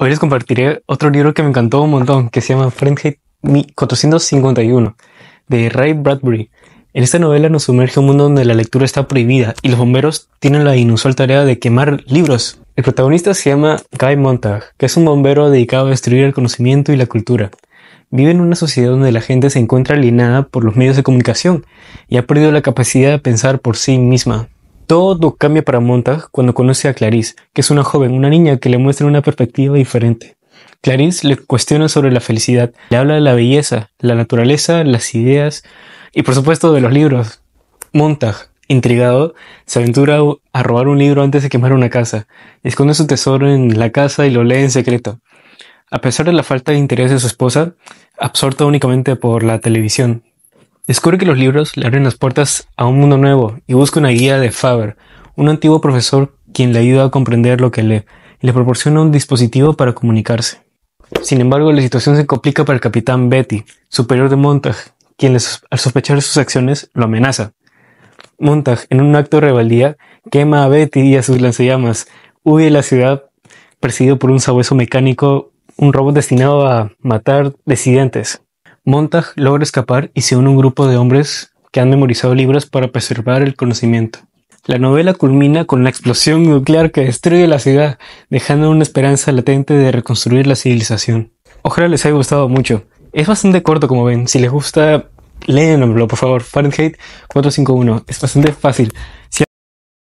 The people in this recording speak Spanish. Hoy les compartiré otro libro que me encantó un montón, que se llama Fahrenheit 451, de Ray Bradbury. En esta novela nos sumerge un mundo donde la lectura está prohibida y los bomberos tienen la inusual tarea de quemar libros. El protagonista se llama Guy Montag, que es un bombero dedicado a destruir el conocimiento y la cultura. Vive en una sociedad donde la gente se encuentra alienada por los medios de comunicación y ha perdido la capacidad de pensar por sí misma. Todo cambia para Montag cuando conoce a Clarisse, que es una niña que le muestra una perspectiva diferente. Clarisse le cuestiona sobre la felicidad, le habla de la belleza, la naturaleza, las ideas y por supuesto de los libros. Montag, intrigado, se aventura a robar un libro antes de quemar una casa. Esconde su tesoro en la casa y lo lee en secreto. A pesar de la falta de interés de su esposa, absorta únicamente por la televisión. Descubre que los libros le abren las puertas a un mundo nuevo y busca una guía de Faber, un antiguo profesor quien le ayuda a comprender lo que lee y le proporciona un dispositivo para comunicarse. Sin embargo, la situación se complica para el capitán Beatty, superior de Montag, quien al sospechar sus acciones lo amenaza. Montag, en un acto de rebeldía, quema a Beatty y a sus lanzallamas, huye de la ciudad perseguido por un sabueso mecánico, un robot destinado a matar disidentes. Montag logra escapar y se une a un grupo de hombres que han memorizado libros para preservar el conocimiento. La novela culmina con la explosión nuclear que destruye la ciudad, dejando una esperanza latente de reconstruir la civilización. Ojalá les haya gustado mucho. Es bastante corto, como ven. Si les gusta, léanlo, por favor. Fahrenheit 451. Es bastante fácil.